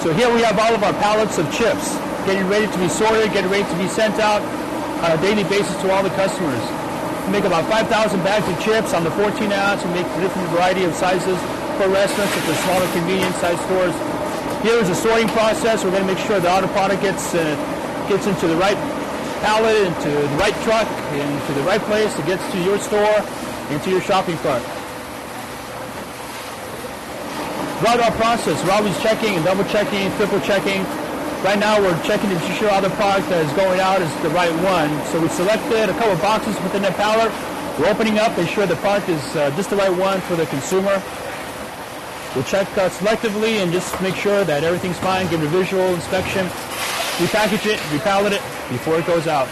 So here we have all of our pallets of chips getting ready to be sorted, getting ready to be sent out on a daily basis to all the customers. We make about 5,000 bags of chips on the 14 ounce. We make a different variety of sizes for restaurants and for smaller convenience size stores. Here is a sorting process. We're going to make sure the auto product gets into the right pallet, into the right truck, into the right place. It gets to your store, into your shopping cart. Throughout our process, we're always checking and double checking, triple checking. Right now we're checking to ensure all the product that is going out is the right one. So we selected a couple of boxes within the pallet. We're opening up, make sure the product is just the right one for the consumer. We'll check selectively and just make sure that everything's fine, give it a visual inspection. We package it, we pallet it before it goes out.